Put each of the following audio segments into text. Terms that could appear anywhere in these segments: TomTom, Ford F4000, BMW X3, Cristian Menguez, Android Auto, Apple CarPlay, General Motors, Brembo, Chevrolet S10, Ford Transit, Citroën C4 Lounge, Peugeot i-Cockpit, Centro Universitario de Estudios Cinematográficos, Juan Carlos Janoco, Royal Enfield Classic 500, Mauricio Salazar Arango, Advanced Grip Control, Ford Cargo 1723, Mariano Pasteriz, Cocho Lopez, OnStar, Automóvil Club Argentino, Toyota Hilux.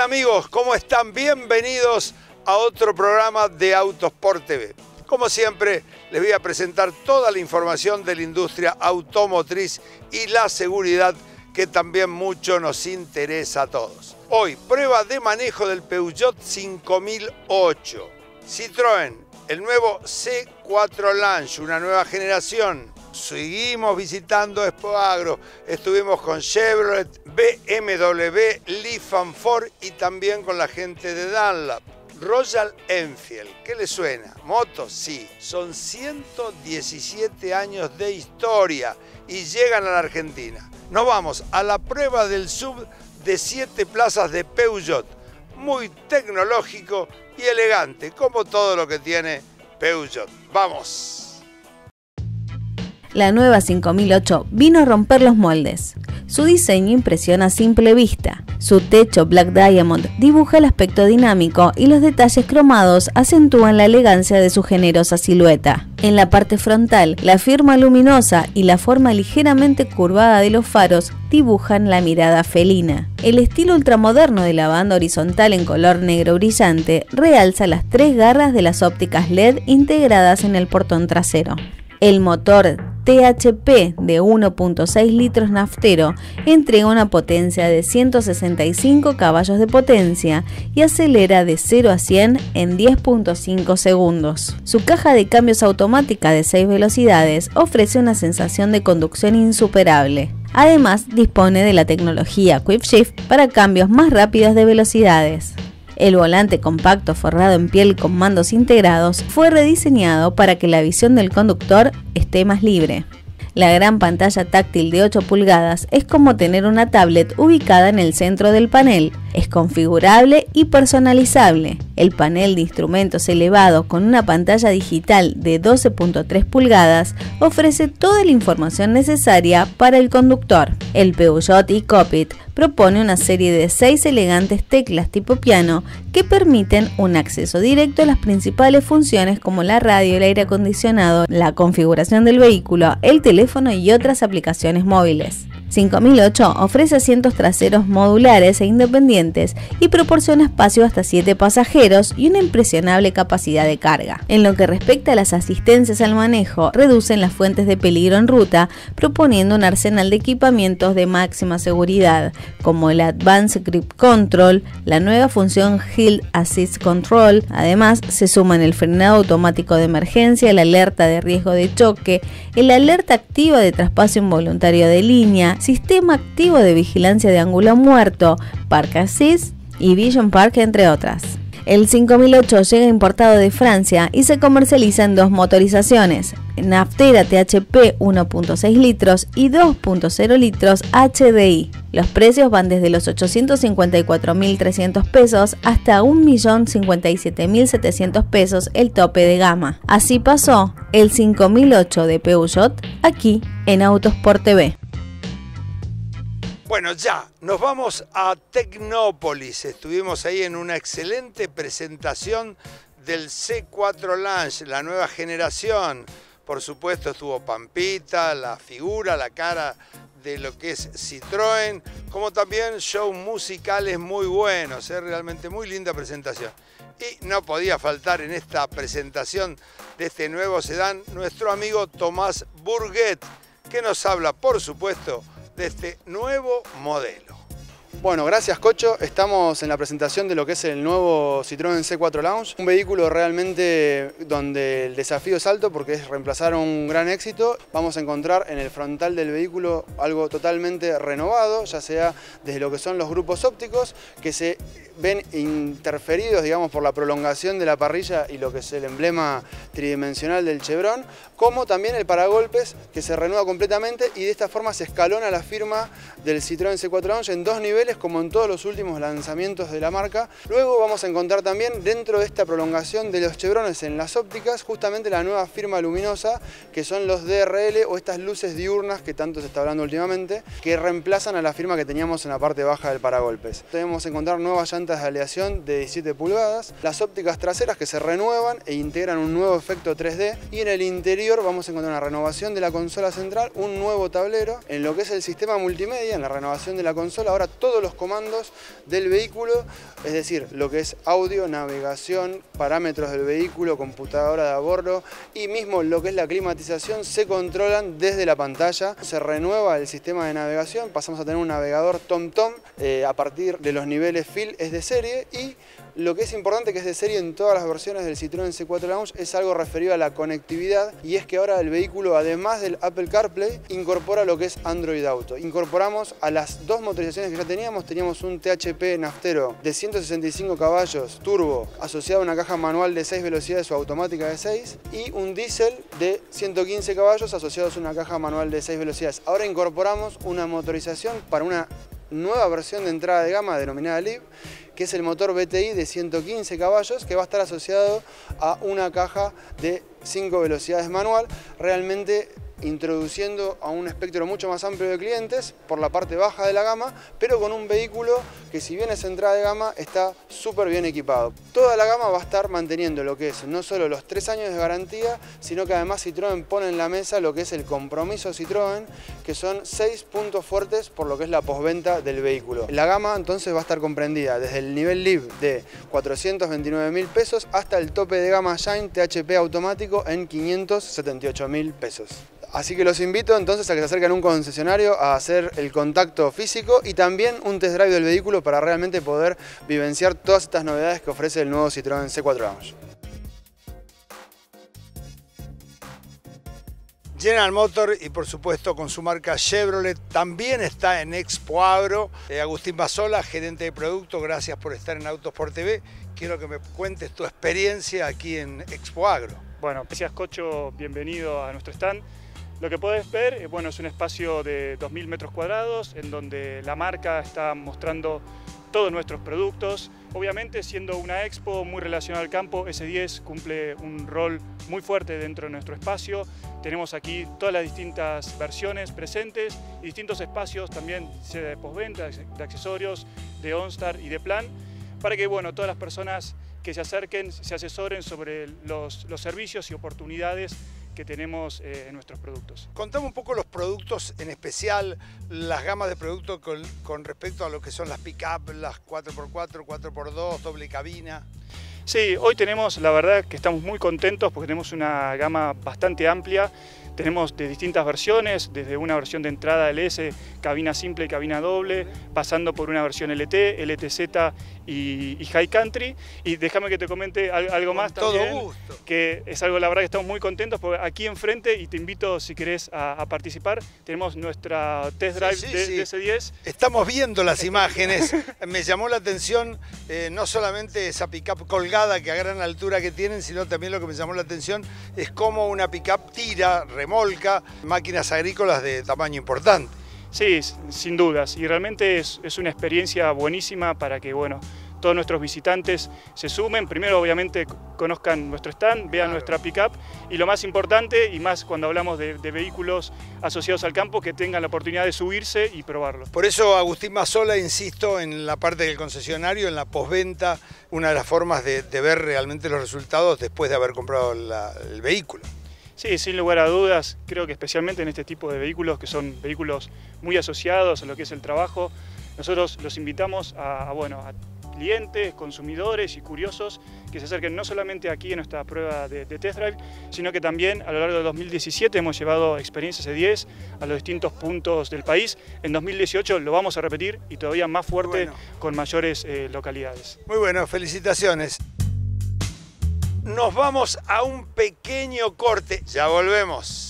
Hola amigos, ¿cómo están? Bienvenidos a otro programa de Autosport TV. Como siempre, les voy a presentar toda la información de la industria automotriz y la seguridad, que también mucho nos interesa a todos. Hoy, prueba de manejo del Peugeot 5008. Citroën, el nuevo C4 Lounge, una nueva generación. Seguimos visitando Expoagro, estuvimos con Chevrolet, BMW, Lifan, Ford y también con la gente de Dunlop. Royal Enfield, ¿qué le suena? ¿Motos? Sí, son 117 años de historia y llegan a la Argentina. Nos vamos a la prueba del sub de 7 plazas de Peugeot, muy tecnológico y elegante, como todo lo que tiene Peugeot. ¡Vamos! La nueva 5008 vino a romper los moldes. Su diseño impresiona a simple vista. Su techo Black Diamond dibuja el aspecto dinámico y los detalles cromados acentúan la elegancia de su generosa silueta. En la parte frontal, la firma luminosa y la forma ligeramente curvada de los faros dibujan la mirada felina. El estilo ultramoderno de la banda horizontal en color negro brillante realza las tres garras de las ópticas LED integradas en el portón trasero. El motor THP de 1.6 litros naftero entrega una potencia de 165 caballos de potencia y acelera de 0 a 100 en 10.5 segundos. Su caja de cambios automática de 6 velocidades ofrece una sensación de conducción insuperable. Además, dispone de la tecnología Quick Shift para cambios más rápidos de velocidades. El volante compacto forrado en piel con mandos integrados fue rediseñado para que la visión del conductor esté más libre. La gran pantalla táctil de 8 pulgadas es como tener una tablet ubicada en el centro del panel. Es configurable y personalizable. El panel de instrumentos elevado con una pantalla digital de 12.3 pulgadas ofrece toda la información necesaria para el conductor. El Peugeot i-Cockpit propone una serie de 6 elegantes teclas tipo piano que permiten un acceso directo a las principales funciones como la radio, el aire acondicionado, la configuración del vehículo, el teléfono y otras aplicaciones móviles. 5008 ofrece asientos traseros modulares e independientes y proporciona espacio hasta 7 pasajeros y una impresionable capacidad de carga. En lo que respecta a las asistencias al manejo, reducen las fuentes de peligro en ruta, proponiendo un arsenal de equipamientos de máxima seguridad, como el Advanced Grip Control, la nueva función Hill Assist Control. Además, se suman el frenado automático de emergencia, la alerta de riesgo de choque, el alerta activa de traspaso involuntario de línea, sistema activo de vigilancia de ángulo muerto, Park Assist y Vision Park, entre otras. El 5008 llega importado de Francia y se comercializa en 2 motorizaciones, naftera THP 1.6 litros y 2.0 litros HDI. Los precios van desde los 854.300 pesos hasta 1.057.700 pesos el tope de gama. Así pasó el 5008 de Peugeot aquí en Autosport TV. Bueno, ya, nos vamos a Tecnópolis. Estuvimos ahí en una excelente presentación del C4 Lounge, la nueva generación. Por supuesto estuvo Pampita, la figura, la cara de lo que es Citroën, como también shows musicales muy buenos, realmente muy linda presentación. Y no podía faltar en esta presentación de este nuevo sedán nuestro amigo Tomás Burguet, que nos habla, por supuesto, de este nuevo modelo. Bueno, gracias Cocho. Estamos en la presentación de lo que es el nuevo Citroën C4 Lounge, un vehículo realmente donde el desafío es alto porque es reemplazar un gran éxito. Vamos a encontrar en el frontal del vehículo algo totalmente renovado, ya sea desde lo que son los grupos ópticos que se ven interferidos, digamos, por la prolongación de la parrilla y lo que es el emblema tridimensional del chevrón, como también el paragolpes que se renueva completamente, y de esta forma se escalona la firma del Citroën C4 Lounge en 2 niveles, como en todos los últimos lanzamientos de la marca. Luego vamos a encontrar también dentro de esta prolongación de los chevrones en las ópticas justamente la nueva firma luminosa, que son los DRL o estas luces diurnas que tanto se está hablando últimamente, que reemplazan a la firma que teníamos en la parte baja del paragolpes. Vamos a encontrar nuevas llantas de aleación de 17 pulgadas, las ópticas traseras que se renuevan e integran un nuevo efecto 3D, y en el interior vamos a encontrar una renovación de la consola central, un nuevo tablero, en lo que es el sistema multimedia, en la renovación de la consola, ahora todo todos los comandos del vehículo, es decir, lo que es audio, navegación, parámetros del vehículo, computadora de a bordo y mismo lo que es la climatización se controlan desde la pantalla. Se renueva el sistema de navegación, pasamos a tener un navegador TomTom a partir de los niveles Field es de serie y lo que es importante que es de serie en todas las versiones del Citroën C4 Lounge es algo referido a la conectividad y es que ahora el vehículo, además del Apple CarPlay, incorpora lo que es Android Auto. Incorporamos a las dos motorizaciones que ya teníamos un THP naftero de 165 caballos turbo asociado a una caja manual de 6 velocidades o automática de 6 y un diésel de 115 caballos asociados a una caja manual de 6 velocidades. Ahora incorporamos una motorización para una nueva versión de entrada de gama denominada Liv, que es el motor BTI de 115 caballos que va a estar asociado a una caja de 5 velocidades manual, realmente introduciendo a un espectro mucho más amplio de clientes por la parte baja de la gama, pero con un vehículo que si bien es entrada de gama está súper bien equipado. Toda la gama va a estar manteniendo lo que es no solo los 3 años de garantía, sino que además Citroën pone en la mesa lo que es el compromiso Citroën, que son 6 puntos fuertes por lo que es la posventa del vehículo. La gama entonces va a estar comprendida desde el nivel LIV de 429.000 pesos hasta el tope de gama Shine THP automático en 578.000 pesos. Así que los invito entonces a que se acerquen a un concesionario a hacer el contacto físico y también un test drive del vehículo para realmente poder vivenciar todas estas novedades que ofrece el nuevo Citroën C4 Lounge. General Motors y por supuesto con su marca Chevrolet también está en Expoagro. Agustín Basola, gerente de producto, gracias por estar en Autosport TV. Quiero que me cuentes tu experiencia aquí en Expoagro. Bueno, gracias Cocho, bienvenido a nuestro stand. Lo que podés ver, bueno, es un espacio de 2000 metros cuadrados en donde la marca está mostrando todos nuestros productos. Obviamente, siendo una expo muy relacionada al campo, S10 cumple un rol muy fuerte dentro de nuestro espacio. Tenemos aquí todas las distintas versiones presentes y distintos espacios también de postventa, de accesorios, de OnStar y de plan, para que, bueno, todas las personas que se acerquen, se asesoren sobre los servicios y oportunidades que tenemos en nuestros productos. Contame un poco los productos, en especial las gamas de productos con respecto a lo que son las pick-up, las 4x4, 4x2, doble cabina. Sí, hoy tenemos, la verdad que estamos muy contentos porque tenemos una gama bastante amplia. Tenemos de distintas versiones, desde una versión de entrada LS, cabina simple y cabina doble, pasando por una versión LT, LTZ y High Country. Y déjame que te comente algo más también. Todo gusto. Que es algo, la verdad, que estamos muy contentos porque aquí enfrente, y te invito si querés a participar, tenemos nuestra test drive de S10. Estamos viendo las imágenes. Me llamó la atención no solamente esa pickup colgada que a gran altura que tienen, sino también lo que me llamó la atención es cómo una pickup tira, remolca, máquinas agrícolas de tamaño importante. Sí, sin dudas, y realmente es una experiencia buenísima para que, bueno, todos nuestros visitantes se sumen. Primero, obviamente, conozcan nuestro stand, vean nuestra pickup y lo más importante, y más cuando hablamos de vehículos asociados al campo, que tengan la oportunidad de subirse y probarlo. Por eso, Agustín Basola, insisto, en la parte del concesionario, en la posventa, una de las formas de ver realmente los resultados después de haber comprado el vehículo. Sí, sin lugar a dudas, creo que especialmente en este tipo de vehículos, que son vehículos muy asociados a lo que es el trabajo, nosotros los invitamos a clientes, consumidores y curiosos que se acerquen no solamente aquí en nuestra prueba de test drive, sino que también a lo largo de 2017 hemos llevado experiencias de 10 a los distintos puntos del país. En 2018 lo vamos a repetir y todavía más fuerte, bueno, con mayores localidades. Muy bueno, felicitaciones. Nos vamos a un pequeño corte. Ya volvemos.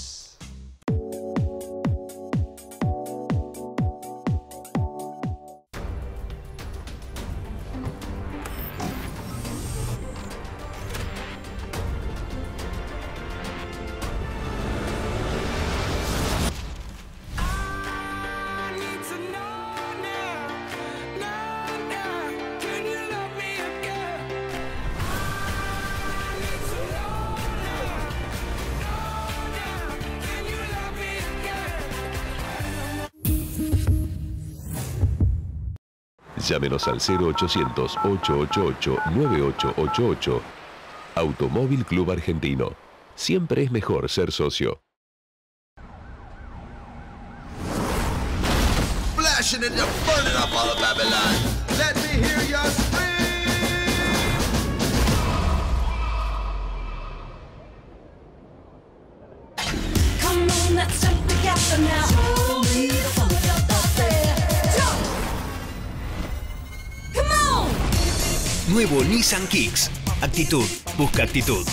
Llámenos al 0800-888-9888. Automóvil Club Argentino. Siempre es mejor ser socio. crashing into burning up all of Babylon. Let me hear your scream. Come on, let's jump together now. Show me the fun of your buffet. Jump! Come on! Nuevo Nissan Kicks. Actitud, busca actitud.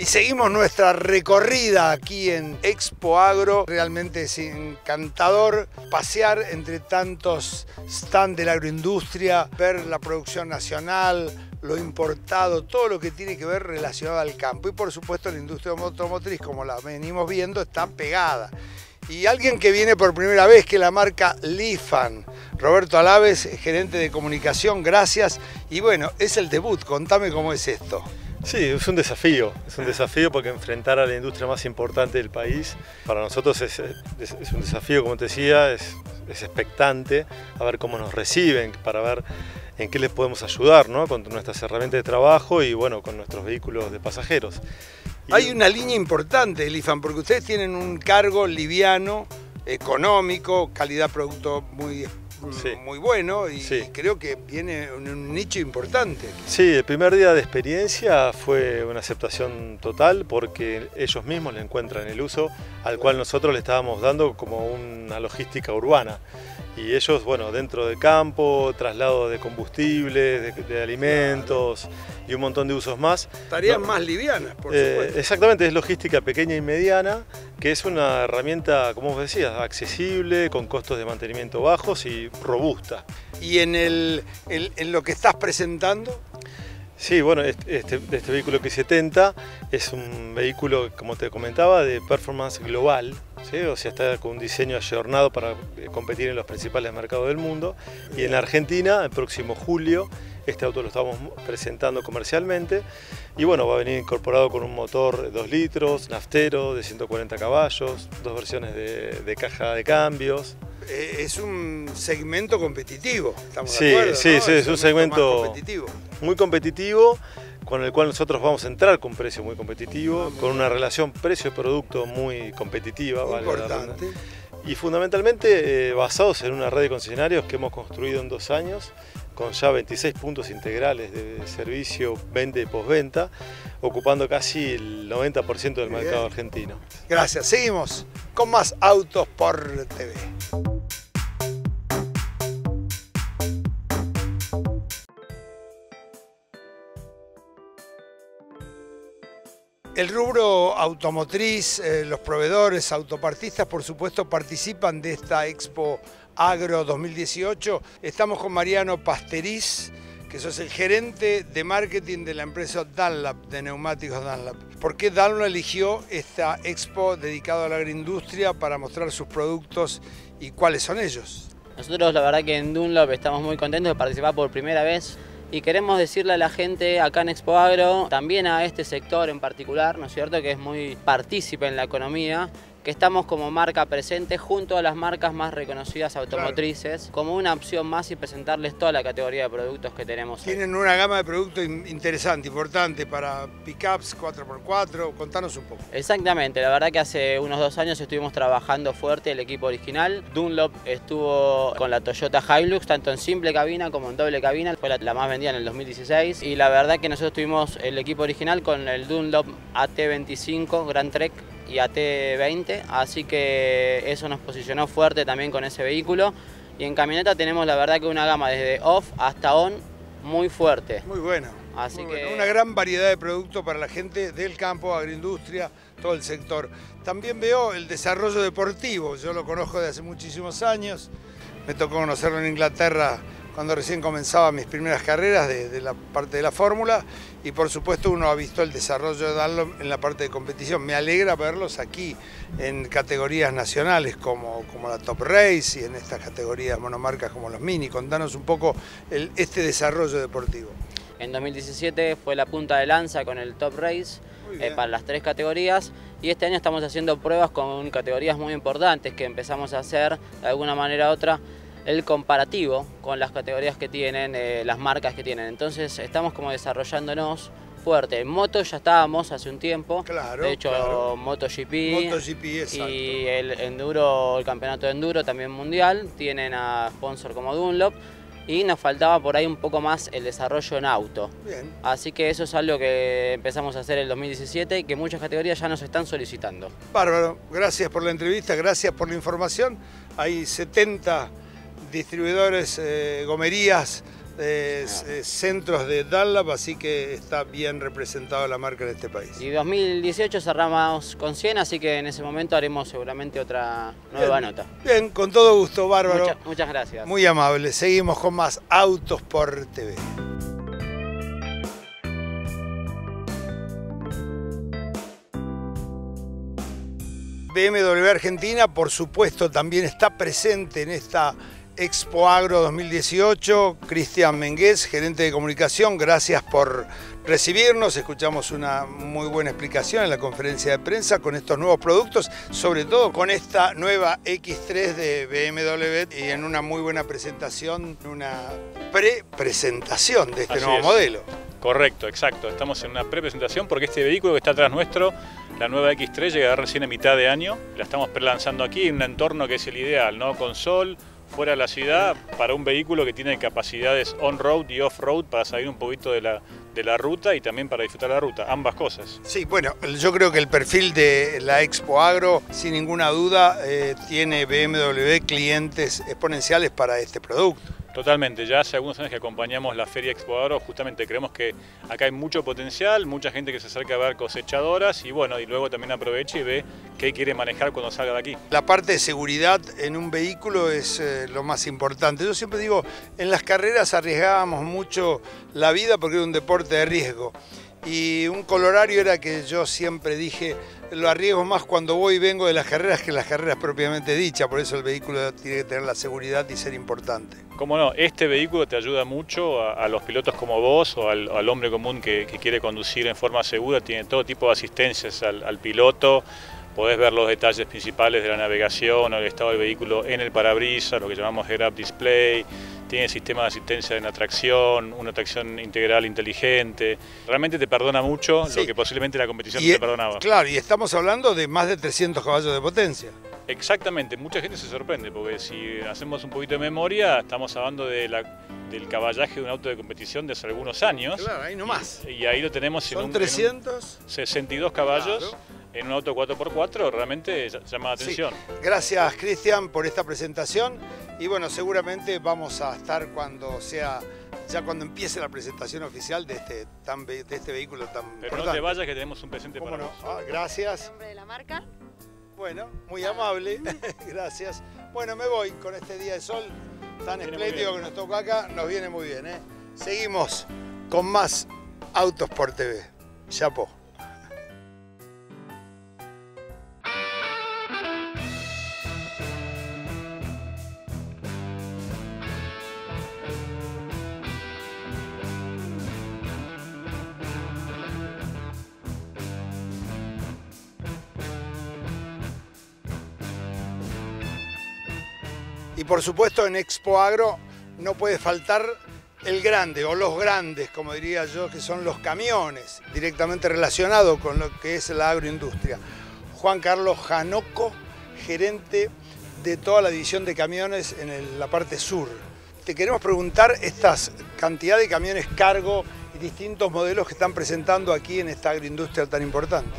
Y seguimos nuestra recorrida aquí en Expoagro. Realmente es encantador pasear entre tantos stands de la agroindustria, ver la producción nacional, lo importado, todo lo que tiene que ver relacionado al campo. Y por supuesto la industria automotriz, como la venimos viendo, está pegada. Y alguien que viene por primera vez, que la marca Lifan, Roberto Alabes, gerente de comunicación, gracias. Y bueno, es el debut, contame cómo es esto. Sí, es un desafío porque enfrentar a la industria más importante del país para nosotros es un desafío, como te decía, es expectante a ver cómo nos reciben, para ver en qué les podemos ayudar, ¿no? Con nuestras herramientas de trabajo y bueno, con nuestros vehículos de pasajeros. Y... hay una línea importante de Lifan, porque ustedes tienen un cargo liviano, económico, calidad producto muy... sí, muy bueno, y sí, creo que viene un nicho importante. Sí, el primer día de experiencia fue una aceptación total porque ellos mismos le encuentran el uso al cual nosotros le estábamos dando como una logística urbana. Y ellos, bueno, dentro del campo, traslado de combustibles, de alimentos, claro, y un montón de usos más. Tareas más livianas, por supuesto. Exactamente, es logística pequeña y mediana, que es una herramienta, como vos decías, accesible, con costos de mantenimiento bajos y robusta. ¿Y en lo que estás presentando? Sí, bueno, este vehículo X70 es un vehículo, como te comentaba, de performance global, ¿sí? O sea, está con un diseño ayornado para competir en los principales mercados del mundo. Y en la Argentina, el próximo julio, este auto lo estamos presentando comercialmente. Y bueno, va a venir incorporado con un motor de 2 litros, naftero, de 140 caballos, 2 versiones de caja de cambios. Es un segmento competitivo, estamos de acuerdo, ¿no? Sí, es un segmento competitivo, muy competitivo, con el cual nosotros vamos a entrar con precio muy competitivo, con una relación precio-producto muy competitiva. Importante. Vale, y fundamentalmente basados en una red de concesionarios que hemos construido en 2 años, con ya 26 puntos integrales de servicio, venta y postventa, ocupando casi el 90% del mercado argentino. Gracias, seguimos con más Autos por TV. El rubro automotriz, los proveedores, autopartistas, por supuesto, participan de esta Expo Agro 2018. Estamos con Mariano Pasteriz, que sos el gerente de marketing de la empresa Dunlop, de neumáticos Dunlop. ¿Por qué Dunlop eligió esta Expo dedicada a la agroindustria para mostrar sus productos y cuáles son ellos? Nosotros la verdad que en Dunlop estamos muy contentos de participar por primera vez. Y queremos decirle a la gente acá en Expoagro, también a este sector en particular, ¿no es cierto?, que es muy partícipe en la economía, que estamos como marca presente junto a las marcas más reconocidas automotrices, claro, como una opción más y presentarles toda la categoría de productos que tenemos. Tienen una gama de productos interesante, importante para pickups, 4x4, contanos un poco. Exactamente, la verdad que hace unos 2 años estuvimos trabajando fuerte el equipo original. Dunlop estuvo con la Toyota Hilux, tanto en simple cabina como en doble cabina, fue la más vendida en el 2016. Y la verdad que nosotros tuvimos el equipo original con el Dunlop AT25 Grand Trek y AT20, así que eso nos posicionó fuerte también con ese vehículo. Y en camioneta tenemos la verdad que una gama desde off hasta on muy fuerte. Muy buena. Así que bueno, una gran variedad de productos para la gente del campo, agroindustria, todo el sector. También veo el desarrollo deportivo, yo lo conozco de hace muchísimos años, me tocó conocerlo en Inglaterra cuando recién comenzaba mis primeras carreras de la parte de la fórmula, y por supuesto uno ha visto el desarrollo de Dunlop en la parte de competición. Me alegra verlos aquí en categorías nacionales como la Top Race y en estas categorías monomarcas como los Mini. Contanos un poco este desarrollo deportivo. En 2017 fue la punta de lanza con el Top Race para las 3 categorías, y este año estamos haciendo pruebas con categorías muy importantes que empezamos a hacer de alguna manera u otra el comparativo con las categorías que tienen, las marcas que tienen. Entonces estamos como desarrollándonos fuerte. En moto ya estábamos hace un tiempo. Claro, de hecho, claro. MotoGP, exacto. Y el enduro, el campeonato de enduro también mundial. Tienen a sponsor como Dunlop. Y nos faltaba por ahí un poco más el desarrollo en auto. Bien. Así que eso es algo que empezamos a hacer en el 2017 y que muchas categorías ya nos están solicitando. Bárbaro, gracias por la entrevista, gracias por la información. Hay 70 distribuidores, gomerías, centros de Dunlop, así que está bien representada la marca en este país. Y 2018 cerramos con 100, así que en ese momento haremos seguramente otra nueva nota. Bien, con todo gusto, bárbaro. Muchas gracias. Muy amable. Seguimos con más Autosport TV. BMW Argentina, por supuesto, también está presente en esta Expoagro 2018, Cristian Menguez, gerente de comunicación, gracias por recibirnos. Escuchamos una muy buena explicación en la conferencia de prensa con estos nuevos productos, sobre todo con esta nueva X3 de BMW y en una muy buena presentación, una pre-presentación de este nuevo modelo. Correcto, exacto. Estamos en una pre-presentación porque este vehículo que está atrás nuestro, la nueva X3, llegará recién a mitad de año. La estamos pre-lanzando aquí en un entorno que es el ideal, ¿no? Con sol, fuera de la ciudad, para un vehículo que tiene capacidades on-road y off-road para salir un poquito de la ruta y también para disfrutar la ruta, ambas cosas. Sí, bueno, yo creo que el perfil de la Expoagro, sin ninguna duda, tiene BMW clientes exponenciales para este producto. Totalmente, ya hace algunos años que acompañamos la Feria Expoagro, justamente creemos que acá hay mucho potencial, mucha gente que se acerca a ver cosechadoras y bueno, y luego también aprovecha y ve qué quiere manejar cuando salga de aquí. La parte de seguridad en un vehículo es lo más importante. Yo siempre digo, en las carreras arriesgábamos mucho la vida porque era un deporte de riesgo. Y un colorario era que yo siempre dije, lo arriesgo más cuando voy y vengo de las carreras que las carreras propiamente dichas. Por eso el vehículo tiene que tener la seguridad y ser importante. Cómo no, este vehículo te ayuda mucho a los pilotos como vos o al hombre común que quiere conducir en forma segura. Tiene todo tipo de asistencias al piloto. Podés ver los detalles principales de la navegación o el estado del vehículo en el parabrisas, lo que llamamos head-up display. Tiene sistema de asistencia en atracción, una tracción integral inteligente. Realmente te perdona mucho lo que posiblemente la competición no te perdonaba. Claro, y estamos hablando de más de 300 caballos de potencia. Exactamente, mucha gente se sorprende porque si hacemos un poquito de memoria, estamos hablando del caballaje de un auto de competición de hace algunos años. Claro, ahí nomás. Y ahí lo tenemos. Son en 362 caballos. Claro. En un auto 4x4 realmente llama la atención. Sí. Gracias, Cristian, por esta presentación. Y bueno, seguramente vamos a estar cuando sea, ya cuando empiece la presentación oficial de este vehículo tan importante. Pero no te vayas que tenemos un presente para vos. Ah, gracias. ¿El nombre de la marca? Bueno, muy amable. Gracias. Bueno, me voy con este día de sol tan espléndido que nos toca acá. Nos viene muy bien, ¿eh? Seguimos con más Autosport TV. Chapo. Y por supuesto en Expoagro no puede faltar el grande o los grandes, como diría yo, que son los camiones, directamente relacionados con lo que es la agroindustria. Juan Carlos Janoco, gerente de toda la división de camiones en la parte sur. Te queremos preguntar estas cantidad de camiones cargo y distintos modelos que están presentando aquí en esta agroindustria tan importante.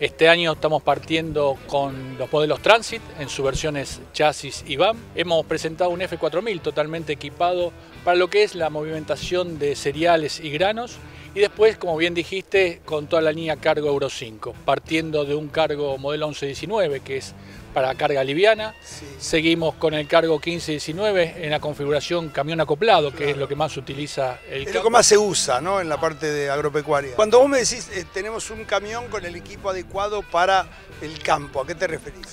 Este año estamos partiendo con los modelos Transit en sus versiones chasis y van. Hemos presentado un F4000 totalmente equipado para lo que es la movimentación de cereales y granos. Y después, como bien dijiste, con toda la línea Cargo Euro 5, partiendo de un Cargo modelo 1119 que es para carga liviana. Sí. Seguimos con el Cargo 1519 en la configuración camión acoplado, que es lo que más se utiliza el campo. Lo que más se usa, ¿no?, en la parte de agropecuaria. Cuando vos me decís tenemos un camión con el equipo adecuado para el campo, ¿a qué te referís?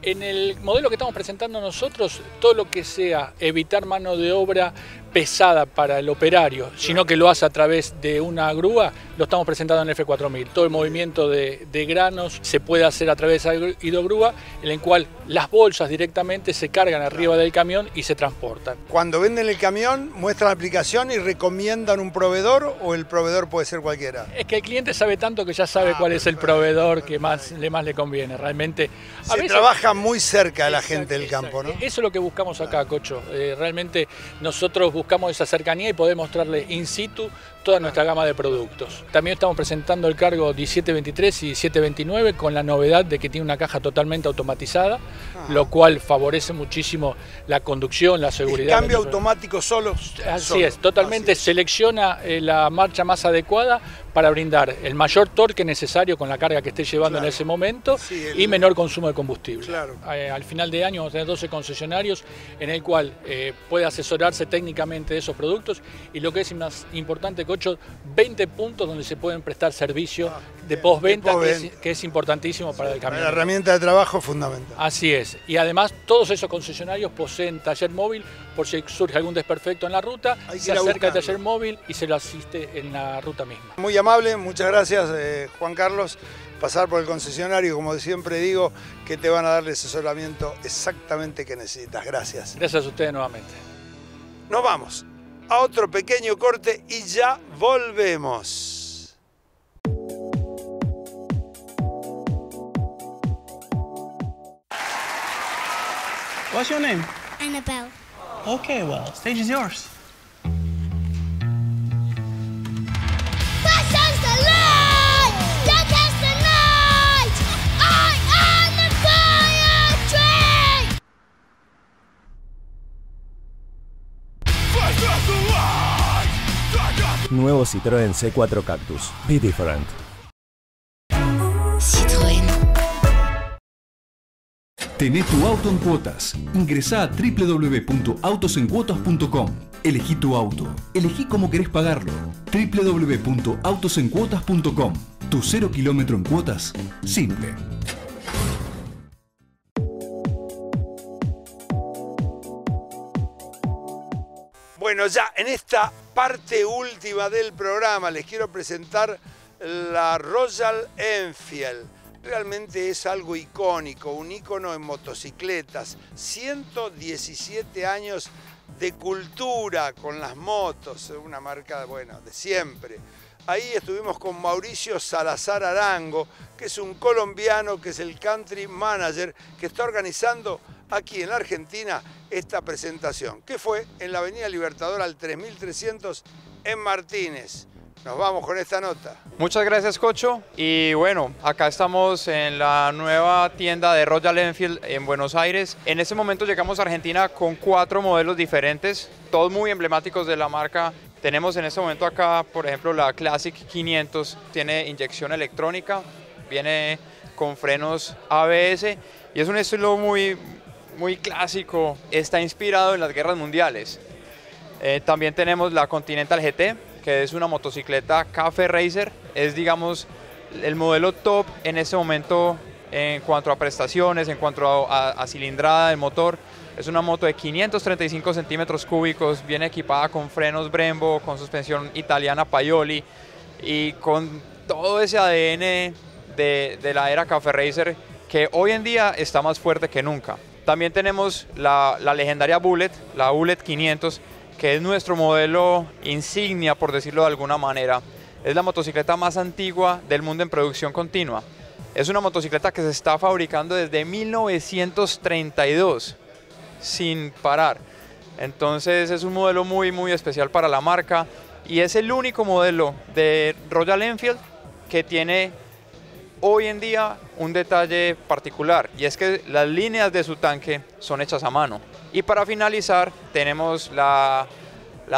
En el modelo que estamos presentando nosotros, todo lo que sea evitar mano de obra pesada para el operario, sino que lo hace a través de una grúa, lo estamos presentando en el F4000. Todo el movimiento de granos se puede hacer a través de esa hidrogrúa, en el cual las bolsas directamente se cargan arriba del camión y se transportan. Cuando venden el camión, muestran la aplicación y recomiendan un proveedor, o el proveedor puede ser cualquiera. Es que el cliente sabe tanto que ya sabe cuál es el proveedor que más le conviene. Realmente a veces trabaja muy cerca de la gente del campo, ¿no? Eso es lo que buscamos acá, Cocho. Realmente nosotros buscamos esa cercanía y poder mostrarle in situ toda nuestra gama de productos. También estamos presentando el Cargo 1723 y 1729 con la novedad de que tiene una caja totalmente automatizada, lo cual favorece muchísimo la conducción, la seguridad. El cambio automático solo. Así es, totalmente selecciona la marcha más adecuada para brindar el mayor torque necesario con la carga que esté llevando en ese momento y menor consumo de combustible. Al final de año vamos a tener 12 concesionarios en el cual puede asesorarse técnicamente de esos productos y lo que es más importante, Cocho, 20 puntos donde se pueden prestar servicio de postventa, que es importantísimo para el camión. La herramienta de trabajo es fundamental. Así es. Y además todos esos concesionarios poseen taller móvil por si surge algún desperfecto en la ruta, se acerca al taller móvil y se lo asiste en la ruta misma. Muy amable, muchas gracias, Juan Carlos. Pasar por el concesionario, como siempre digo, que te van a dar el asesoramiento exactamente que necesitas. Gracias. Gracias a ustedes nuevamente. Nos vamos a otro pequeño corte y ya volvemos. What's your name? Annabelle. Okay, well, stage is yours. Passions the light! Darkest the night! I am the fire train! Passions the light! Darkest... Nuevo Citroën C4 Cactus. Be different. Tené tu auto en cuotas. Ingresá a www.autosencuotas.com. Elegí tu auto. Elegí cómo querés pagarlo. www.autosencuotas.com. Tu 0 kilómetro en cuotas. Simple. Bueno, ya en esta parte última del programa les quiero presentar la Royal Enfield. Realmente es algo icónico, un ícono en motocicletas. 117 años de cultura con las motos, una marca, bueno, de siempre. Ahí estuvimos con Mauricio Salazar Arango, que es un colombiano, que es el country manager, que está organizando aquí en la Argentina esta presentación, que fue en la Avenida Libertador al 3300 en Martínez. Nos vamos con esta nota. Muchas gracias, Cocho. Y bueno, acá estamos en la nueva tienda de Royal Enfield en Buenos Aires. En este momento llegamos a Argentina con 4 modelos diferentes, todos muy emblemáticos de la marca. Tenemos en este momento acá, por ejemplo, la Classic 500. Tiene inyección electrónica, viene con frenos ABS y es un estilo muy clásico. Está inspirado en las guerras mundiales. También tenemos la Continental GT, que es una motocicleta Cafe Racer, es, digamos, el modelo top en este momento en cuanto a prestaciones, en cuanto a cilindrada del motor. Es una moto de 535 centímetros cúbicos, viene equipada con frenos Brembo, con suspensión italiana Paioli y con todo ese ADN de la era Cafe Racer que hoy en día está más fuerte que nunca. También tenemos la legendaria Bullet, la Bullet 500, que es nuestro modelo insignia, por decirlo de alguna manera. Es la motocicleta más antigua del mundo en producción continua. Es una motocicleta que se está fabricando desde 1932, sin parar. Entonces es un modelo muy especial para la marca y es el único modelo de Royal Enfield que tiene hoy en día un detalle particular, y es que las líneas de su tanque son hechas a mano. Y para finalizar, tenemos la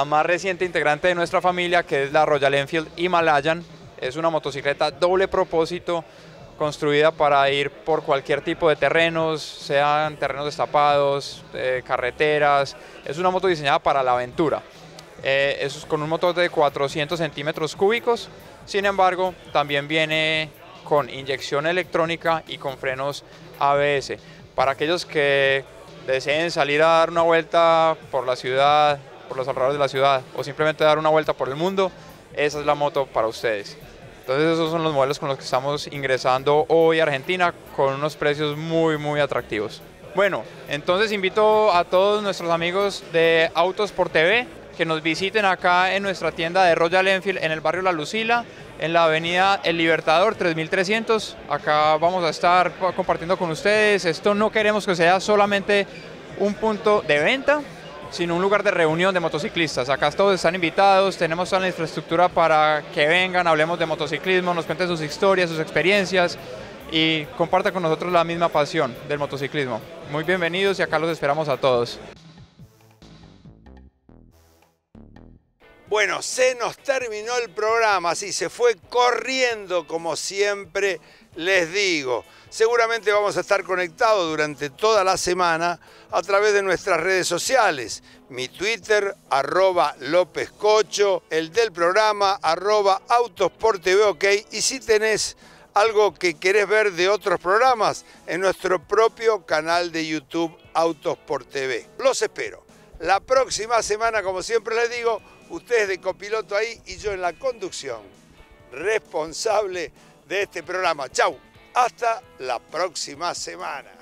más reciente integrante de nuestra familia, que es la Royal Enfield Himalayan. Es una motocicleta doble propósito, construida para ir por cualquier tipo de terrenos, sean terrenos destapados, carreteras. Es una moto diseñada para la aventura. Es con un motor de 400 centímetros cúbicos. Sin embargo, también viene con inyección electrónica y con frenos ABS. Para aquellos que deseen salir a dar una vuelta por la ciudad, por los alrededores de la ciudad o simplemente dar una vuelta por el mundo, esa es la moto para ustedes. Entonces esos son los modelos con los que estamos ingresando hoy a Argentina con unos precios muy atractivos. Bueno, entonces invito a todos nuestros amigos de Autosport TV que nos visiten acá en nuestra tienda de Royal Enfield en el barrio La Lucila, en la avenida El Libertador 3300. Acá vamos a estar compartiendo con ustedes. Esto no queremos que sea solamente un punto de venta, sino un lugar de reunión de motociclistas. Acá todos están invitados, tenemos toda la infraestructura para que vengan, hablemos de motociclismo, nos cuenten sus historias, sus experiencias y compartan con nosotros la misma pasión del motociclismo. Muy bienvenidos y acá los esperamos a todos. Bueno, se nos terminó el programa, sí, se fue corriendo como siempre les digo. Seguramente vamos a estar conectados durante toda la semana a través de nuestras redes sociales. Mi Twitter, @LopezCocho, el del programa, @AutosportTV, ok. Y si tenés algo que querés ver de otros programas, en nuestro propio canal de YouTube, Autosport TV. Los espero. La próxima semana, como siempre les digo, ustedes de copiloto ahí y yo en la conducción, responsable de este programa. Chau, hasta la próxima semana.